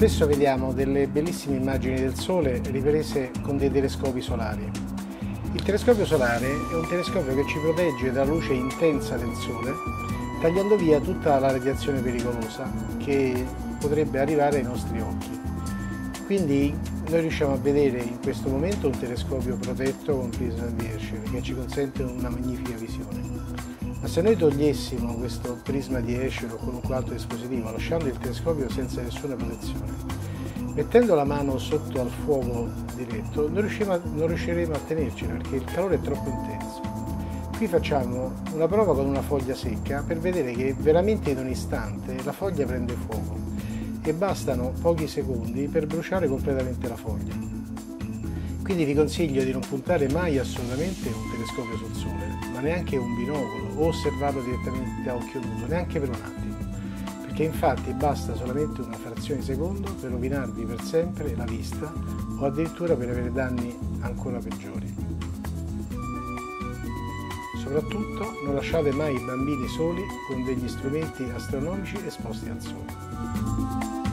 Spesso vediamo delle bellissime immagini del Sole riprese con dei telescopi solari. Il telescopio solare è un telescopio che ci protegge dalla luce intensa del Sole, tagliando via tutta la radiazione pericolosa che potrebbe arrivare ai nostri occhi. Quindi noi riusciamo a vedere in questo momento un telescopio protetto con Pisan e Escher che ci consente una magnifica visione. Ma se noi togliessimo questo prisma di Escher o qualunque altro dispositivo, lasciando il telescopio senza nessuna protezione, mettendo la mano sotto al fuoco diretto, non riusciremo a tenerci perché il calore è troppo intenso. Qui facciamo una prova con una foglia secca per vedere che veramente in un istante la foglia prende fuoco e bastano pochi secondi per bruciare completamente la foglia. Quindi vi consiglio di non puntare mai assolutamente un telescopio sul Sole, ma neanche un binocolo o osservarlo direttamente a occhio nudo, neanche per un attimo, perché infatti basta solamente una frazione di secondo per rovinarvi per sempre la vista o addirittura per avere danni ancora peggiori. Soprattutto non lasciate mai i bambini soli con degli strumenti astronomici esposti al Sole.